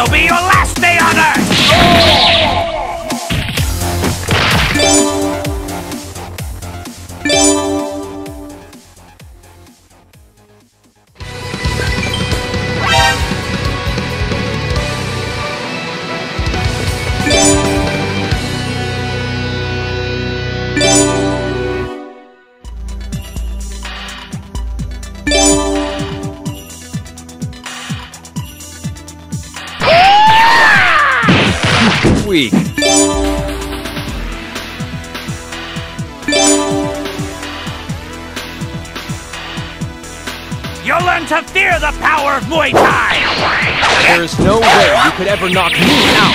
This'll be your last day on Earth! Week. You'll learn to fear the power of Muay Thai! There is no way you could ever knock me out!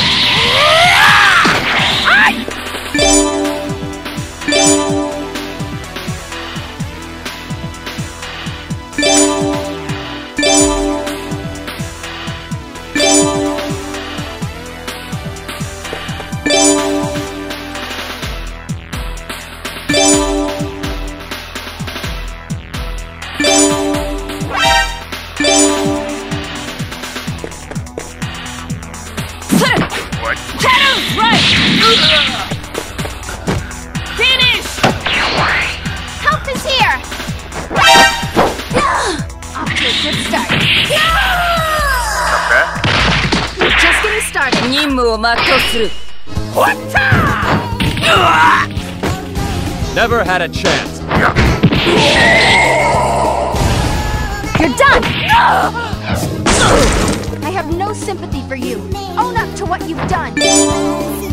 Never had a chance. You're done! I have no sympathy for you. Own up to what you've done.